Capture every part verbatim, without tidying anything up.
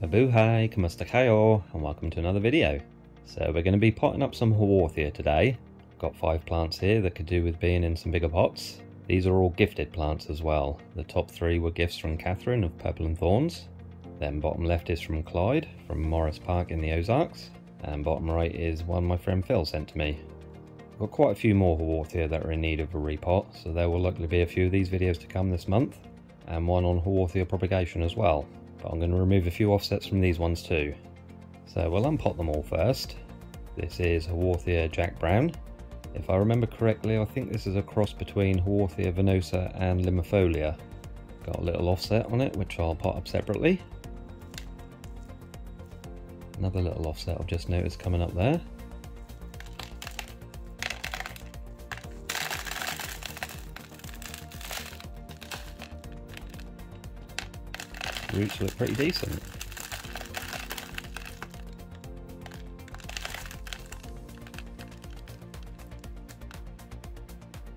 Mabuhay, kamustakayo, and welcome to another video. So we're going to be potting up some Haworthia today. I've got five plants here that could do with being in some bigger pots. These are all gifted plants as well. The top three were gifts from Catherine of Purple and Thorns. Then bottom left is from Clyde from Morris Park in the Ozarks. And bottom right is one my friend Phil sent to me. I've got quite a few more Haworthia that are in need of a repot, so there will likely be a few of these videos to come this month, and one on Haworthia propagation as well. But I'm going to remove a few offsets from these ones too. So we'll unpot them all first. This is Haworthia Jack Brown. If I remember correctly, I think this is a cross between Haworthia Venosa and Limifolia. Got a little offset on it, which I'll pot up separately. Another little offset I've just noticed coming up there. Roots look pretty decent.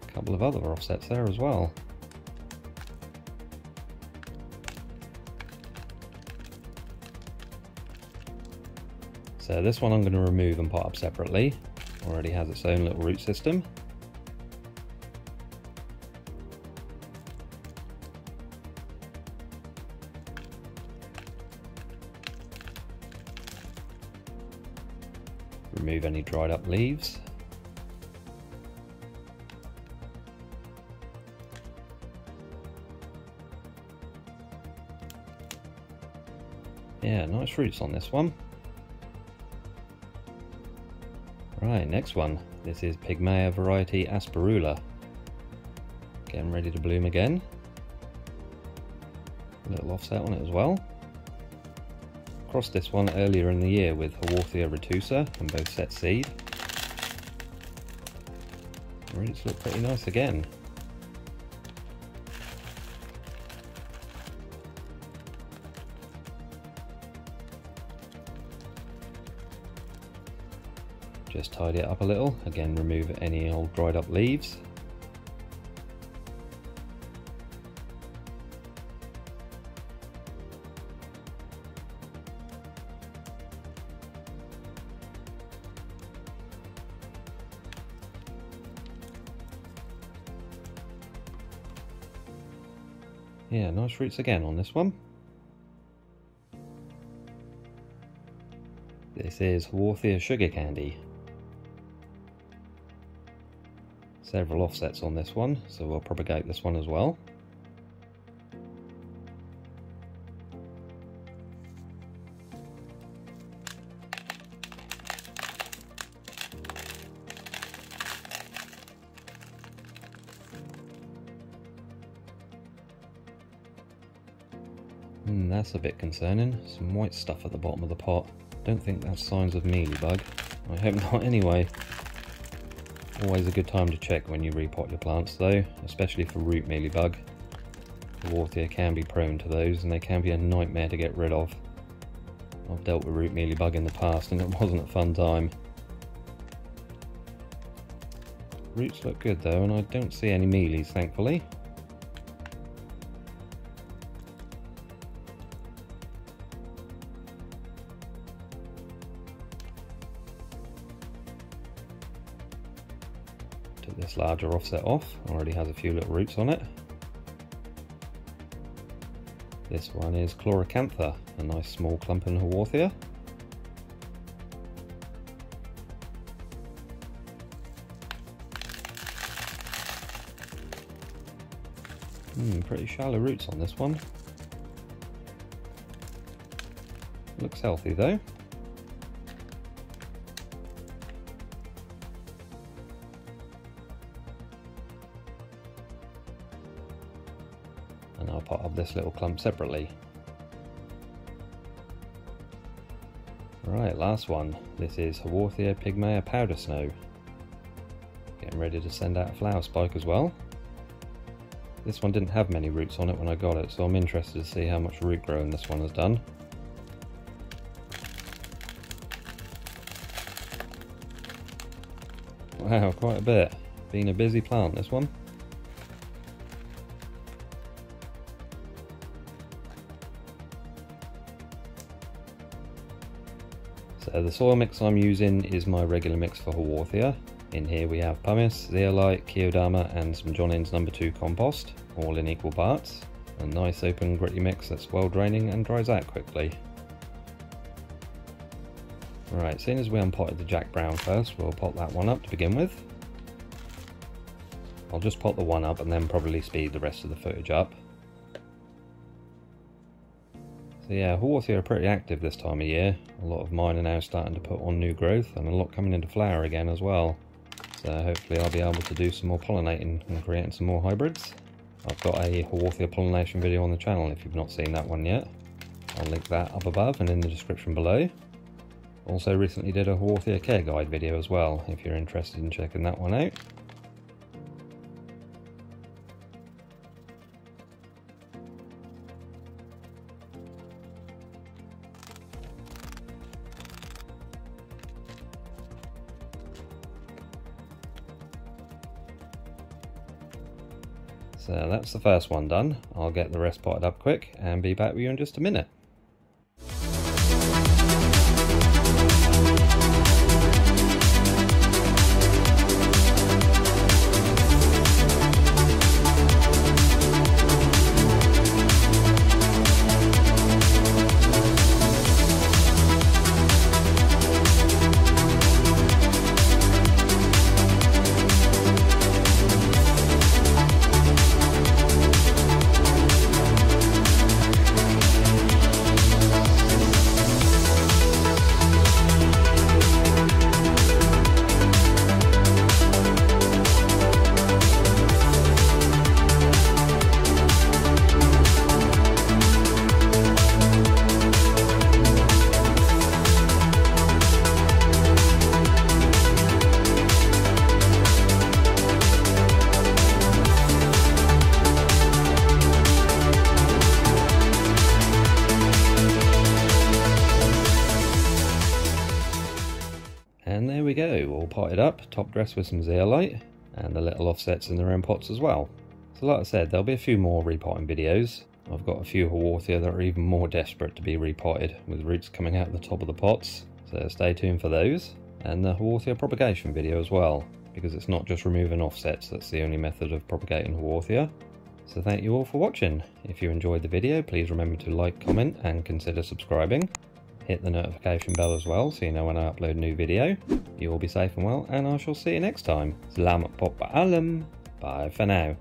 A couple of other offsets there as well. So this one I'm going to remove and pot up separately. Already has its own little root system. Remove any dried up leaves. Yeah, nice roots on this one. Right, next one. This is Pygmaea variety Asperula. Getting ready to bloom again. A little offset on it as well. Crossed this one earlier in the year with Haworthia retusa and both set seed. The roots look pretty nice again. Just tidy it up a little, again remove any old dried up leaves. Yeah, nice roots again on this one. This is Haworthia Sugar Candy. Several offsets on this one, so we'll propagate this one as well. Mm, that's a bit concerning. Some white stuff at the bottom of the pot. Don't think that's signs of mealybug. I hope not anyway. Always a good time to check when you repot your plants though, especially for root mealybug. Haworthia can be prone to those and they can be a nightmare to get rid of. I've dealt with root mealybug in the past and it wasn't a fun time. Roots look good though, and I don't see any mealies thankfully. This larger offset off, already has a few little roots on it. This one is Chlorocantha, a nice small clump in Haworthia. Mm, pretty shallow roots on this one. Looks healthy though. And I'll pot up this little clump separately. Right, last one. This is Haworthia pygmaea powder snow. Getting ready to send out a flower spike as well. This one didn't have many roots on it when I got it, so I'm interested to see how much root growing this one has done. Wow, quite a bit. Been a busy plant, this one. So the soil mix I'm using is my regular mix for Haworthia. In here we have pumice, zeolite, kiyodama and some John Innes number two compost, all in equal parts. A nice open gritty mix that's well draining and dries out quickly. Right, seeing as we unpotted the Jack Brown first, we'll pot that one up to begin with. I'll just pot the one up and then probably speed the rest of the footage up. So yeah, Haworthia are pretty active this time of year. A lot of mine are now starting to put on new growth and a lot coming into flower again as well. So hopefully I'll be able to do some more pollinating and creating some more hybrids. I've got a Haworthia pollination video on the channel if you've not seen that one yet. I'll link that up above and in the description below. Also recently did a Haworthia care guide video as well if you're interested in checking that one out. So that's the first one done. I'll get the rest potted up quick and be back with you in just a minute. And there we go, all potted up, top dressed with some zeolite and the little offsets in their own pots as well. So like I said, there'll be a few more repotting videos. I've got a few Haworthia that are even more desperate to be repotted with roots coming out the top of the pots, so stay tuned for those. And the Haworthia propagation video as well, because it's not just removing offsets that's the only method of propagating Haworthia. So thank you all for watching. If you enjoyed the video, please remember to like, comment and consider subscribing. Hit the notification bell as well so you know when I upload a new video. You all be safe and well, and I shall see you next time. Salamat po paalam. Bye for now.